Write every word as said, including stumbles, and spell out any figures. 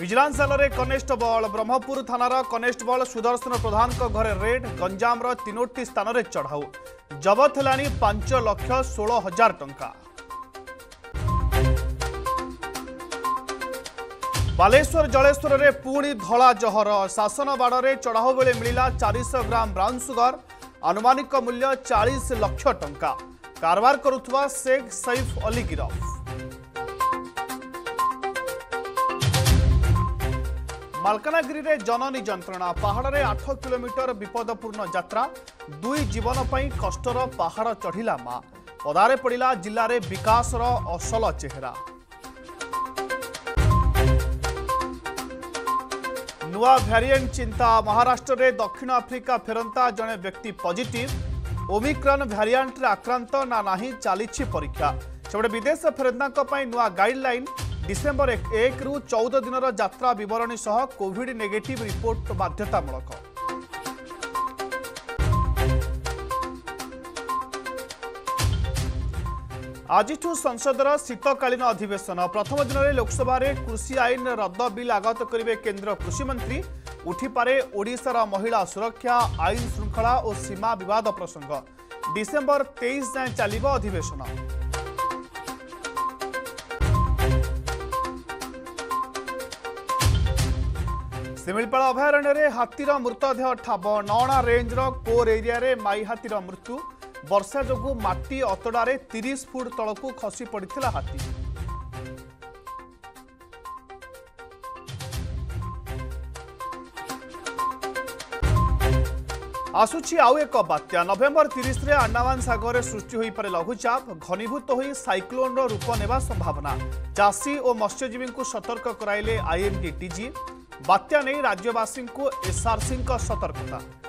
Vigilance cell constable Brahmapur थानार constable Sudarshan Pradhan घरे raid गंजामर तीनोटी स्थान चढ़ाऊ जबत है पांच लाख सोलह हजार टंका। बालेश्वर जलेश्वर में पुणी धला जहर शासन बाड़ में चढ़ाऊ बेले मिला चार सौ ग्राम ब्राउन सुगर आनुमानिक मूल्य चालीस लाख टंका। कारबार करुवा शेख सैफ अली गिरफ। मालकानगिरी रे जननी जंत्रणा पहाड़ रे आठ किलोमीटर विपदपूर्ण यात्रा दुई जीवन पई कष्टर पहाड़ चढ़िला मां पदारे पड़ा जिल्ला रे विकास रो असल चेहरा। नुआ वेरिएंट चिंता महाराष्ट्र रे दक्षिण आफ्रिका फेरंता जने व्यक्ति पॉजिटिव ओमिक्रॉन वेरिएंट आक्रांत ना नाही चली परीक्षा सेपटे विदेश फेरंदा नुआ गाइडलाइन डिसेंबर एक, एक रु चौदह दिन यात्रा बरणी सह कोविड नेगेटिव रिपोर्ट बाध्यतामूलक। आज संसदर शीतकालीन अधिवेशन प्रथम दिन में लोकसभा कृषि आईन रद्द बिल आगत करेंगे केन्द्र कृषि मंत्री। उठिपारे ओडिशार महिला सुरक्षा आईन श्रृंखला और सीमा विवाद प्रसंग डिसेंबर तेईस जाए चलिब अधिवेशन। सिमिलपाल अभयारण्य हाथीर मृतदेह ठाब नणा रेंजर कोर एरिया रे माई हाथीर मृत्यु वर्षा जोगु माटी अतड़ारे तीस फुट तलकू खसी पड़ता हाथी। आसुची आउ एक बात्या नवेम्बर तीस रे अंडामान सागर सृष्टि होई पारे लघुचाप घनीभूत होई साइक्लोन रो रूप नेबा संभावना चाषी और मत्स्यजीवी को सतर्क कराइले आईएमडीटीजी। बात्या नहीं राज्यवासी को एसआरसी सतर्कता।